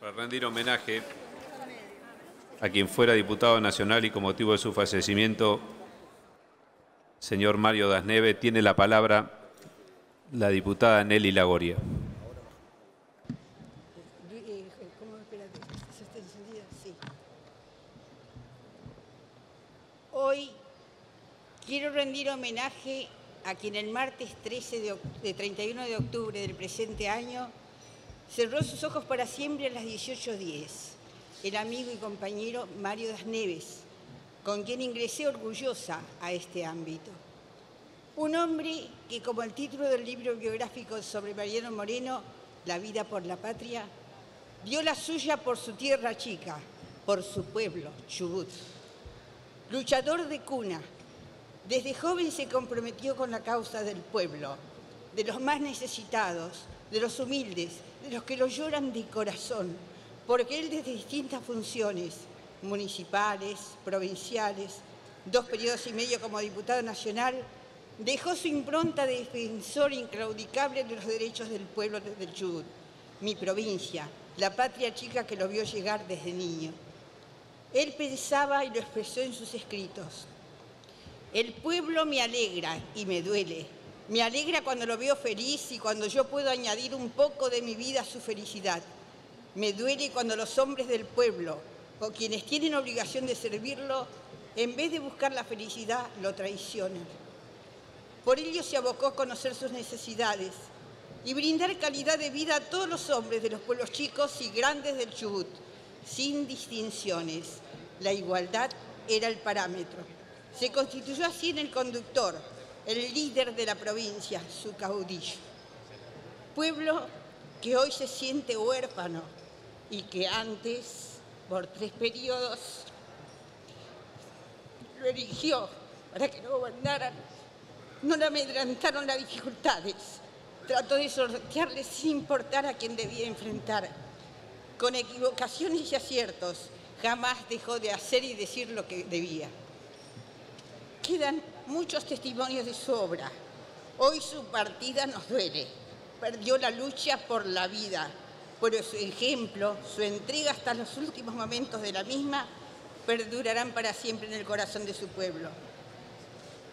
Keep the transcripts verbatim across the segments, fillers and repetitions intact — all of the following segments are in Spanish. Para rendir homenaje a quien fuera diputado nacional y con motivo de su fallecimiento, señor Mario Das Neves, tiene la palabra la diputada Nelly Lagoria. Hoy quiero rendir homenaje a quien el martes trece de, de treinta y uno de octubre del presente año cerró sus ojos para siempre a las dieciocho diez, el amigo y compañero Mario Das Neves, con quien ingresé orgullosa a este ámbito. Un hombre que, como el título del libro biográfico sobre Mariano Moreno, La vida por la patria, dio la suya por su tierra chica, por su pueblo, Chubut. Luchador de cuna, desde joven se comprometió con la causa del pueblo, de los más necesitados, de los humildes, de los que lo lloran de corazón, porque él desde distintas funciones, municipales, provinciales, dos periodos y medio como diputado nacional, dejó su impronta de defensor inclaudicable de los derechos del pueblo del Chubut, mi provincia, la patria chica que lo vio llegar desde niño. Él pensaba y lo expresó en sus escritos: el pueblo me alegra y me duele. Me alegra cuando lo veo feliz y cuando yo puedo añadir un poco de mi vida a su felicidad. Me duele cuando los hombres del pueblo, o quienes tienen obligación de servirlo, en vez de buscar la felicidad, lo traicionan. Por ello se abocó a conocer sus necesidades y brindar calidad de vida a todos los hombres de los pueblos chicos y grandes del Chubut, sin distinciones. La igualdad era el parámetro. Se constituyó así en el conductor, el líder de la provincia, su caudillo. Pueblo que hoy se siente huérfano y que antes, por tres periodos, lo eligió para que lo gobernaran. No le amedrentaron las dificultades. Trató de sortearle sin importar a quién debía enfrentar. Con equivocaciones y aciertos, jamás dejó de hacer y decir lo que debía. Quedan muchos testimonios de su obra. Hoy su partida nos duele. Perdió la lucha por la vida, pero su ejemplo, su entrega hasta los últimos momentos de la misma, perdurarán para siempre en el corazón de su pueblo.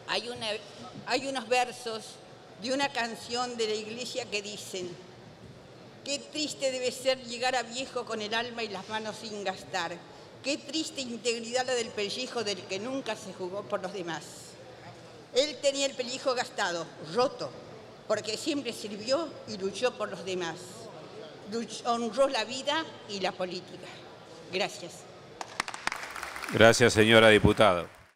Hay, una, hay unos versos de una canción de la iglesia que dicen: qué triste debe ser llegar a viejo con el alma y las manos sin gastar. Qué triste integridad la del pellejo del que nunca se jugó por los demás. Él tenía el pellejo gastado, roto, porque siempre sirvió y luchó por los demás. Luchó, honró la vida y la política. Gracias. Gracias, señora diputada.